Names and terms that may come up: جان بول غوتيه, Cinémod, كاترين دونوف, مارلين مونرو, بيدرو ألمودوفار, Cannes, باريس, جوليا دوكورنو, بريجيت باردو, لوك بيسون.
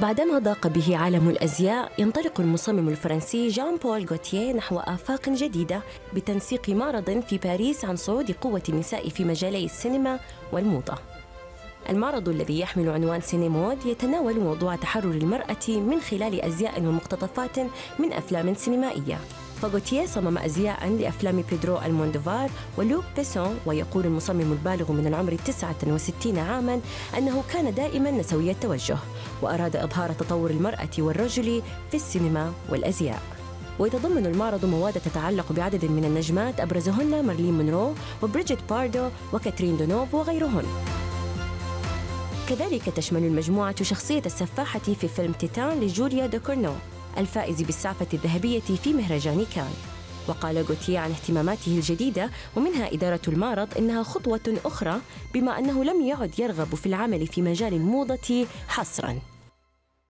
بعدما ضاق به عالم الأزياء، ينطلق المصمم الفرنسي جان بول غوتيه نحو آفاق جديدة بتنسيق معرض في باريس عن صعود قوة النساء في مجالي السينما والموضة. المعرض الذي يحمل عنوان سينيمود يتناول موضوع تحرر المرأة من خلال أزياء ومقتطفات من أفلام سينمائية. فغوتيه صمم أزياء لأفلام بيدرو ألمودوفار ولوك بيسون، ويقول المصمم البالغ من العمر 69 عاماً أنه كان دائماً نسوي التوجه، وأراد إظهار تطور المرأة والرجل في السينما والأزياء. ويتضمن المعرض مواد تتعلق بعدد من النجمات أبرزهن مارلين مونرو وبريجيت باردو وكاترين دونوف وغيرهن. كذلك تشمل المجموعة شخصية السفاحة في فيلم تيتان لجوليا دوكورنو الفائز بالسعفة الذهبية في مهرجان كان. وقال غوتيه عن اهتماماته الجديدة ومنها إدارة المعرض إنها خطوة أخرى، بما أنه لم يعد يرغب في العمل في مجال الموضة حصراً.